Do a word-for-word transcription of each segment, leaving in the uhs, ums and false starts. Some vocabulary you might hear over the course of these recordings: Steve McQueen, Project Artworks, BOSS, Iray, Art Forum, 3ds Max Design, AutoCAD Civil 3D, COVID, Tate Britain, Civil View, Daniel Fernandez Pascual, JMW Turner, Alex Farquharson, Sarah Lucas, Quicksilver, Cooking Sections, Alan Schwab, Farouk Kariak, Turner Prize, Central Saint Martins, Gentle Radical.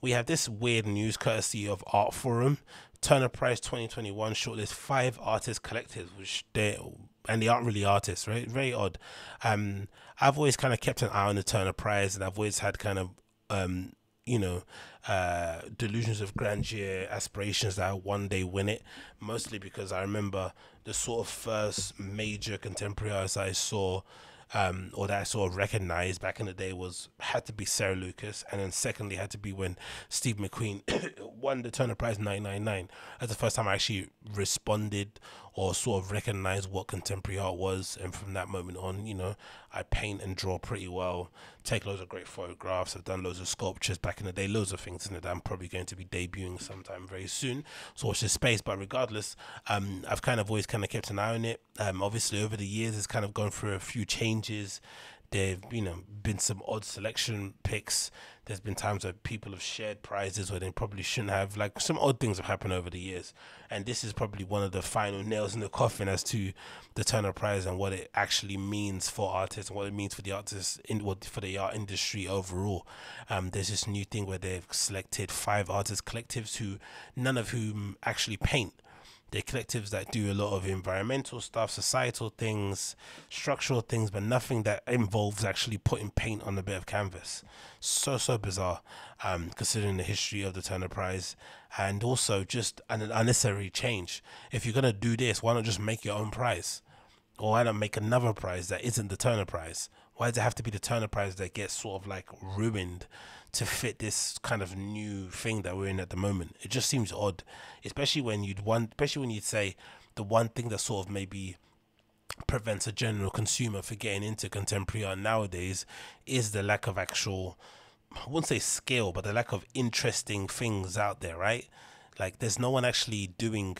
We have this weird news courtesy of Art Forum. Turner Prize twenty twenty-one shortlist five artist collectives, which they and they aren't really artists, right? Very odd. Um, I've always kind of kept an eye on the Turner Prize, and I've always had kind of um, you know, uh, delusions of grandeur, aspirations that I one day win it. Mostly because I remember the sort of first major contemporary artist I saw. Um, or that I sort of recognized back in the day was had to be Sarah Lucas, and then secondly had to be when Steve McQueen won the Turner Prize nine nine nine. That's the first time I actually responded or sort of recognized what contemporary art was, and from that moment on, you know, I paint and draw pretty well, take loads of great photographs, I've done loads of sculptures back in the day, loads of things in it that I'm probably going to be debuting sometime very soon, so watch this space. But regardless, um, I've kind of always kind of kept an eye on it. Um, obviously over the years it's kind of gone through a few changes. There've, you know, been some odd selection picks. There's been times where people have shared prizes where they probably shouldn't have. Like, some odd things have happened over the years, and this is probably one of the final nails in the coffin as to the Turner Prize and what it actually means for artists and what it means for the artists in what for the art industry overall. Um, there's this new thing where they've selected five artist collectives who none of whom actually paint. They're collectives that do a lot of environmental stuff, societal things, structural things, but nothing that involves actually putting paint on a bit of canvas. So, so bizarre, um, considering the history of the Turner Prize, and also just an unnecessary change. If you're going to do this, why not just make your own prize? Or why not make another prize that isn't the Turner Prize? Why does it have to be the Turner Prize that gets sort of like ruined to fit this kind of new thing that we're in at the moment? It just seems odd, especially when you'd want, especially when you'd say the one thing that sort of maybe prevents a general consumer from getting into contemporary art nowadays is the lack of actual, I wouldn't say skill, but the lack of interesting things out there, right? Like, there's no one actually doing.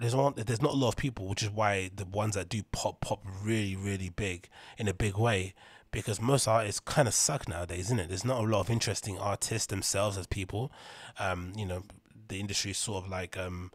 There's not, there's not a lot of people, which is why the ones that do pop pop really really big in a big way, because most artists kind of suck nowadays, isn't it? There's not a lot of interesting artists themselves as people. Um, you know, the industry is sort of like um,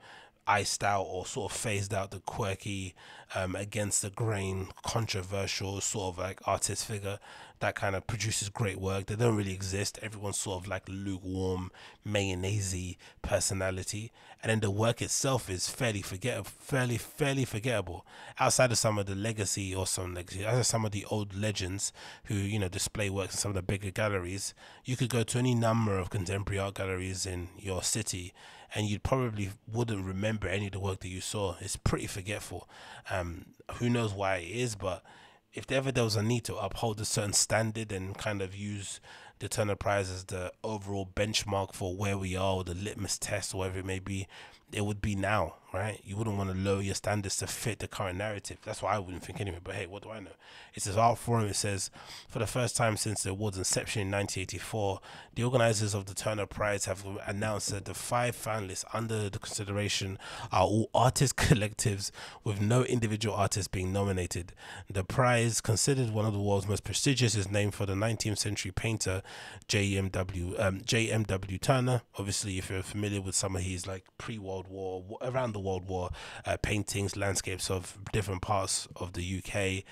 iced out or sort of phased out the quirky, um, against the grain, controversial sort of like artist figure that kind of produces great work. They don't really exist. Everyone's sort of like lukewarm, mayonnaise-y personality, and then the work itself is fairly forget fairly fairly forgettable outside of some of the legacy or some legacy outside of some of the old legends who, you know, display works in some of the bigger galleries. You could go to any number of contemporary art galleries in your city and you probably wouldn't remember any of the work that you saw. It's pretty forgetful. Um, who knows why it is, but if ever there was a need to uphold a certain standard and kind of use the Turner Prize as the overall benchmark for where we are, or the litmus test, or whatever it may be, it would be now, right? You wouldn't want to lower your standards to fit the current narrative. That's what I wouldn't think anyway, but hey, what do I know? It says Art Forum, it says, for the first time since the award's inception in nineteen eighty-four, the organisers of the Turner Prize have announced that the five finalists under the consideration are all artist collectives, with no individual artist being nominated. The prize, considered one of the world's most prestigious, is named for the nineteenth century painter J M W um, J M W Turner. Obviously, if you're familiar with some of his like pre-World War, around the World War, uh, paintings, landscapes of different parts of the U K,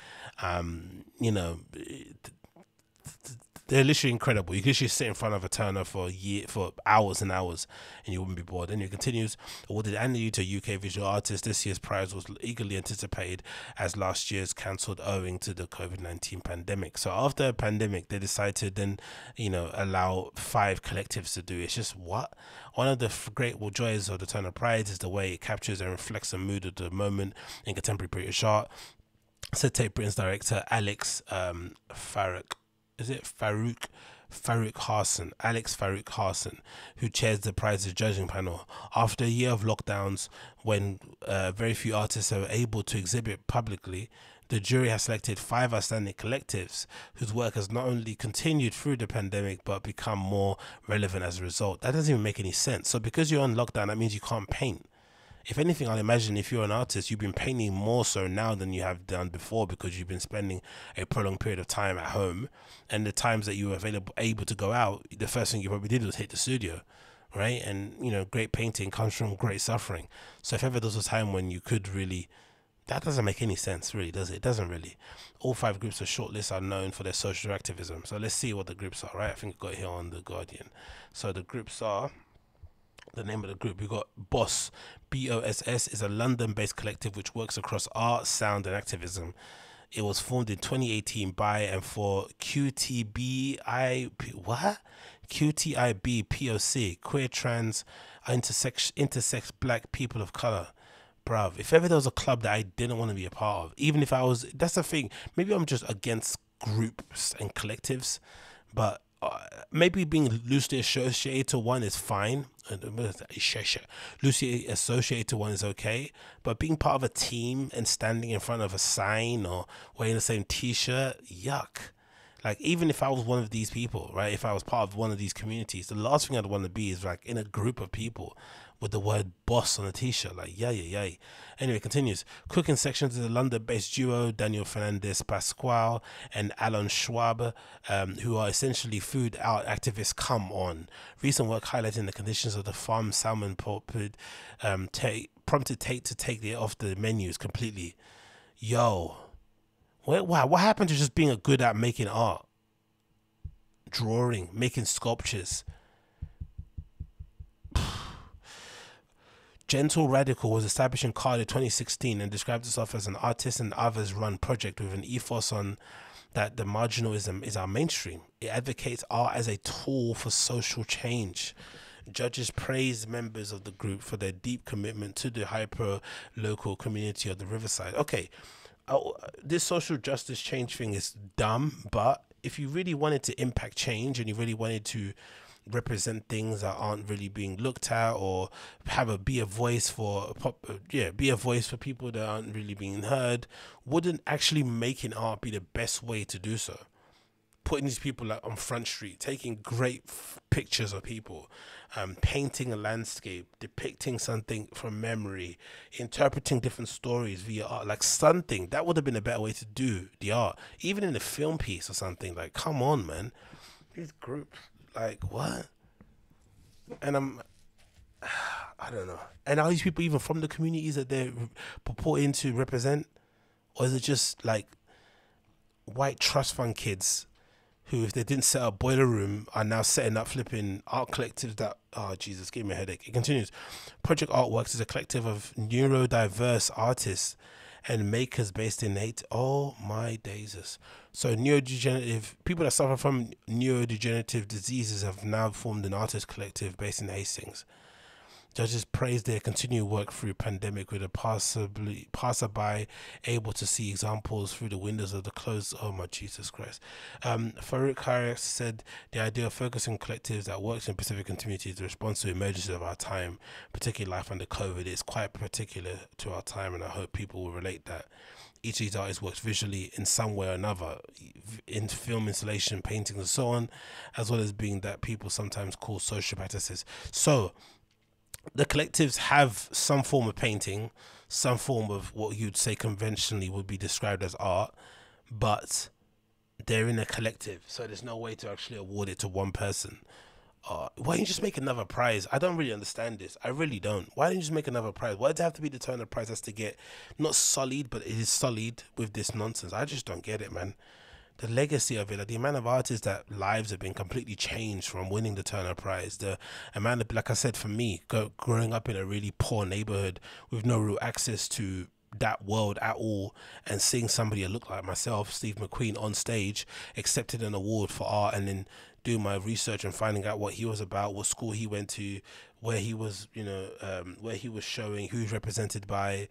um, you know, they're literally incredible. You could just sit in front of a Turner for a year, for hours and hours, and you wouldn't be bored. And it continues, awarded annually to U K visual artists, this year's prize was eagerly anticipated, as last year's cancelled owing to the COVID nineteen pandemic. So after a pandemic, they decided to then, you know, allow five collectives to do it. It's just what? One of the great joys of the Turner Prize is the way it captures and reflects the mood of the moment in contemporary British art, said Tate Britain's director Alex um, Farquharson. Is it Farouk? Farquharson, Alex Farquharson, who chairs the prize's judging panel. After a year of lockdowns, when uh, very few artists are able to exhibit publicly, the jury has selected five outstanding collectives whose work has not only continued through the pandemic but become more relevant as a result. That doesn't even make any sense. So because you're on lockdown, that means you can't paint. If anything, I'll imagine if you're an artist, you've been painting more so now than you have done before, because you've been spending a prolonged period of time at home, and the times that you were available, able to go out, the first thing you probably did was hit the studio, right? And, you know, great painting comes from great suffering. So if ever there was a time when you could really that doesn't make any sense, really, does it? It doesn't really. All five groups of shortlists are known for their social activism. So let's see what the groups are, right? I think I got here on The Guardian. So the groups are, the name of the group, we've got BOSS. B O S S is a London-based collective which works across art, sound, and activism. It was formed in twenty eighteen by and for Q T B I P, what? Q T I B P O C, queer, trans, intersex, intersex black people of color. Bruv, if ever there was a club that I didn't want to be a part of, even if I was, that's the thing, maybe I'm just against groups and collectives, but uh, maybe being loosely associated to one is fine. Loosely associated to one is okay, but being part of a team and standing in front of a sign or wearing the same t-shirt, yuck. Like, even if I was one of these people, right, if I was part of one of these communities, the last thing I'd want to be is like in a group of people with the word boss on a t-shirt, like yay, yay, yay. Anyway, it continues. Cooking Sections is a London-based duo, Daniel Fernandez Pascual and Alan Schwab, um, who are essentially food out activists. Come on. Recent work highlighting the conditions of the farm salmon pulpit um, prompted Tate to take it off the menus completely. Yo, what, wow, what happened to just being a good at making art? Drawing, making sculptures. Gentle Radical was established in Cardiff twenty sixteen and described itself as an artist and others run project with an ethos on that the marginalism is our mainstream. It advocates art as a tool for social change. Judges praised members of the group for their deep commitment to the hyper-local community of the Riverside. Okay, oh, this social justice change thing is dumb, but if you really wanted to impact change and you really wanted to represent things that aren't really being looked at, or have a be a voice for pop, yeah, be a voice for people that aren't really being heard, wouldn't actually making art be the best way to do so? Putting these people like on Front Street, taking great f pictures of people, um, painting a landscape, depicting something from memory, interpreting different stories via art, like something that would have been a better way to do the art, even in a film piece or something. Like, come on, man, these groups. Like, what? And I'm, I don't know. And are these people even from the communities that they're purporting to represent? Or is it just like white trust fund kids who, if they didn't set up Boiler Room, are now setting up flipping art collectives that, oh Jesus, gave me a headache. It continues. Project Artworks is a collective of neurodiverse artists and makers based in eight. Oh my daisies. So neurodegenerative, people that suffer from neurodegenerative diseases have now formed an artist collective based in Hastings. Judges praised their continued work through pandemic, with a possibly passerby able to see examples through the windows of the closed. Oh my Jesus Christ. Um, Farouk Kariak said the idea of focusing collectives that works in Pacific communities, the response to emergencies of our time, particularly life under COVID, is quite particular to our time, and I hope people will relate that. Each of these artists works visually in some way or another, in film, installation, paintings, and so on, as well as being that people sometimes call social practices. So the collectives have some form of painting, some form of what you'd say conventionally would be described as art, but they're in a collective, so there's no way to actually award it to one person. Uh, why don't you just make another prize? I don't really understand this. I really don't. Why don't you just make another prize? Why does it have to be the Turner Prize? That's to get not sullied, but it is sullied with this nonsense. I just don't get it, man. The legacy of it, like the amount of artists that lives have been completely changed from winning the Turner Prize, the amount of, like I said, for me, go, growing up in a really poor neighborhood with no real access to that world at all, and seeing somebody that looked like myself, Steve McQueen, on stage, accepted an award for art, and then doing my research and finding out what he was about, what school he went to, where he was, you know, um, where he was showing, who's represented by,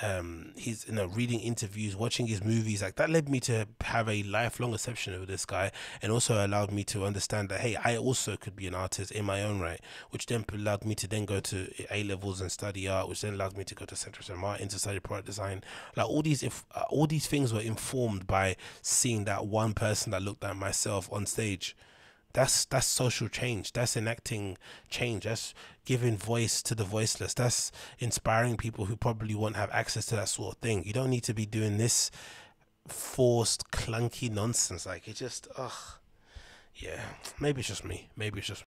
um, he's, you know, reading interviews, watching his movies, like that led me to have a lifelong perception of this guy, and also allowed me to understand that, hey, I also could be an artist in my own right, which then allowed me to then go to A levels and study art, which then allowed me to go to Central St Martins to study product design. Like all these, if uh, all these things were informed by seeing that one person that looked like myself on stage. That's that's social change. That's enacting change. That's giving voice to the voiceless. That's inspiring people who probably won't have access to that sort of thing. You don't need to be doing this forced, clunky nonsense. Like, it just, ugh. Yeah, maybe it's just me. Maybe it's just